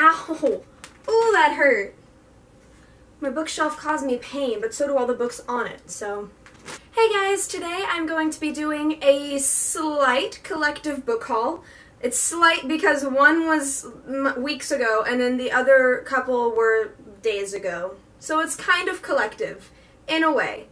Ow! Ooh, that hurt! My bookshelf caused me pain, but so do all the books on it, so... Hey guys, today I'm going to be doing a slight collective book haul. It's slight because one was weeks ago and then the other couple were days ago. So it's kind of collective, in a way.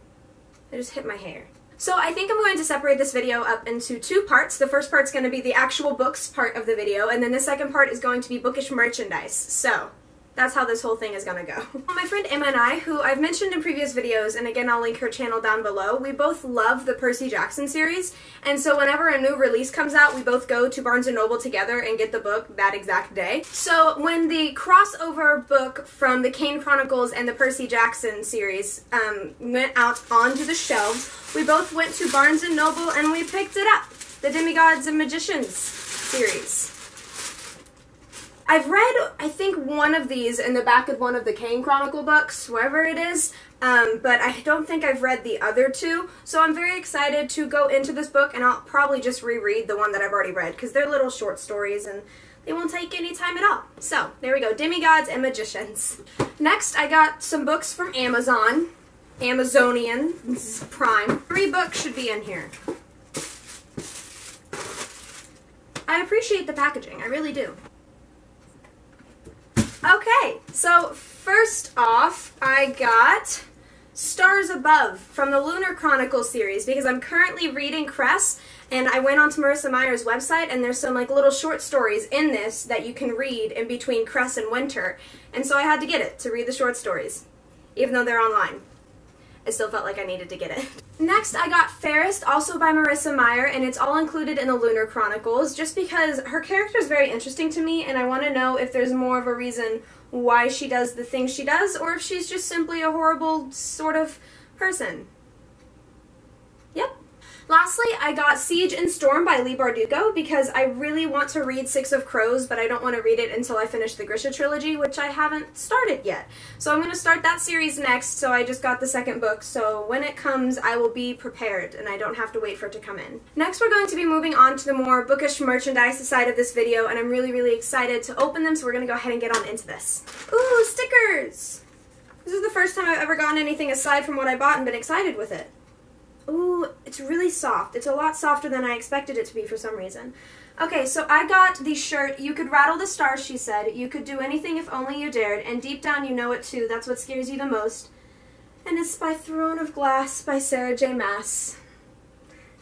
I just hit my hair. So I think I'm going to separate this video up into two parts. The first part's going to be the actual books part of the video, and then the second part is going to be bookish merchandise. So that's how this whole thing is going to go. My friend Emma and I, who I've mentioned in previous videos, and again I'll link her channel down below, we both love the Percy Jackson series, and so whenever a new release comes out, we both go to Barnes & Noble together and get the book that exact day. So when the crossover book from the Kane Chronicles and the Percy Jackson series went out onto the shelf, we both went to Barnes & Noble and we picked it up, the Demigods and Magicians series. I've read, I think, one of these in the back of one of the Kane Chronicle books, wherever it is, but I don't think I've read the other two, so I'm very excited to go into this book, and I'll probably just reread the one that I've already read, because they're little short stories, and they won't take any time at all. So, there we go, Demigods and Magicians. Next, I got some books from Amazon. Amazonian Prime. 3 books should be in here. I appreciate the packaging, I really do. Okay, so first off, I got Stars Above from the Lunar Chronicles series, because I'm currently reading Cress, and I went onto Marissa Meyer's website, and there's some like little short stories in this that you can read in between Cress and Winter, and so I had to get it to read the short stories, even though they're online. I still felt like I needed to get it. Next, I got Fairest, also by Marissa Meyer, and it's all included in the Lunar Chronicles, just because her character is very interesting to me, and I want to know if there's more of a reason why she does the things she does, or if she's just simply a horrible sort of person. Yep. Lastly, I got Siege and Storm by Leigh Bardugo, because I really want to read Six of Crows, but I don't want to read it until I finish the Grisha trilogy, which I haven't started yet. So I'm going to start that series next, so I just got the second book, so when it comes, I will be prepared, and I don't have to wait for it to come in. Next, we're going to be moving on to the more bookish merchandise side of this video, and I'm really, really excited to open them, so we're going to go ahead and get on into this. Ooh, stickers! This is the first time I've ever gotten anything aside from what I bought and been excited with it. Ooh, it's really soft. It's a lot softer than I expected it to be for some reason. Okay, so I got the shirt, "You could rattle the stars," she said. "You could do anything if only you dared. And deep down you know it too. That's what scares you the most." And it's by Throne of Glass by Sarah J. Maas.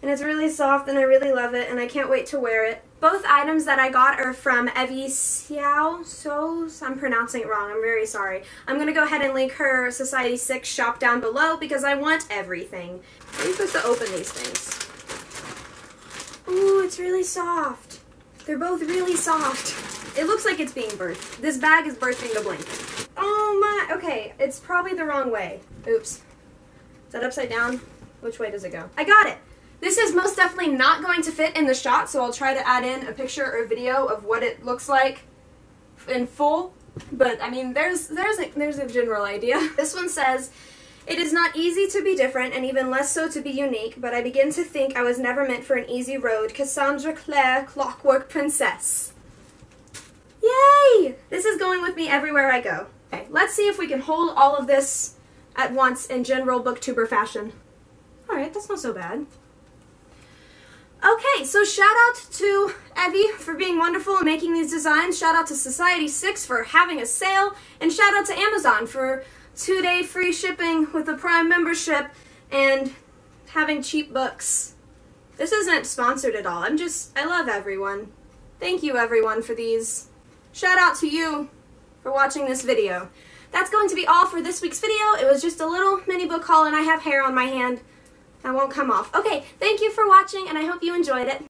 And it's really soft and I really love it and I can't wait to wear it. Both items that I got are from Evie Siao, so I'm pronouncing it wrong, I'm very sorry. I'm going to go ahead and link her Society6 shop down below because I want everything. How are you supposed to open these things? Ooh, it's really soft. They're both really soft. It looks like it's being birthed. This bag is birthing the blanket. Oh my, okay, it's probably the wrong way. Oops. Is that upside down? Which way does it go? I got it! This is most definitely not going to fit in the shot, so I'll try to add in a picture or video of what it looks like in full, but I mean, there's a general idea. This one says, "It is not easy to be different, and even less so to be unique, but I begin to think I was never meant for an easy road. Cassandra Clare, Clockwork Princess." Yay! This is going with me everywhere I go. Okay, let's see if we can hold all of this at once in general booktuber fashion. Alright, that's not so bad. Okay, so shout out to Evie for being wonderful and making these designs, shout out to Society6 for having a sale, and shout out to Amazon for 2-day free shipping with a Prime membership and having cheap books. This isn't sponsored at all, I love everyone. Thank you everyone for these. Shout out to you for watching this video. That's going to be all for this week's video. It was just a little mini book haul and I have hair on my hand. That won't come off. Okay, thank you for watching, and I hope you enjoyed it.